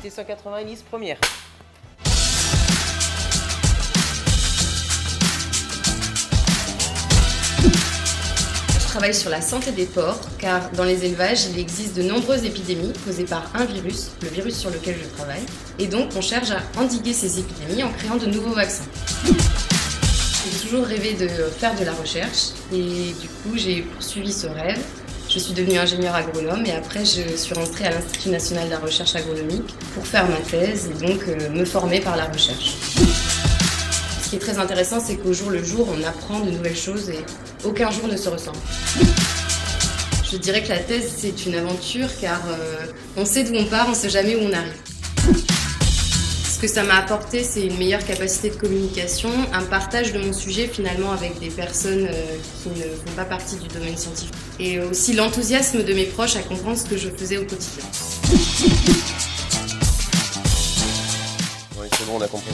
MT190 première. Je travaille sur la santé des porcs car dans les élevages, il existe de nombreuses épidémies causées par un virus, le virus sur lequel je travaille, et donc on cherche à endiguer ces épidémies en créant de nouveaux vaccins. J'ai toujours rêvé de faire de la recherche et du coup j'ai poursuivi ce rêve. Je suis devenue ingénieure agronome et après je suis rentrée à l'Institut national de la recherche agronomique pour faire ma thèse et donc me former par la recherche. Ce qui est très intéressant, c'est qu'au jour le jour, on apprend de nouvelles choses et aucun jour ne se ressemble. Je dirais que la thèse, c'est une aventure car on sait d'où on part, on ne sait jamais où on arrive. Ce que ça m'a apporté, c'est une meilleure capacité de communication, un partage de mon sujet finalement avec des personnes qui ne font pas partie du domaine scientifique et aussi l'enthousiasme de mes proches à comprendre ce que je faisais au quotidien. Oui, c'est bon, on a compris.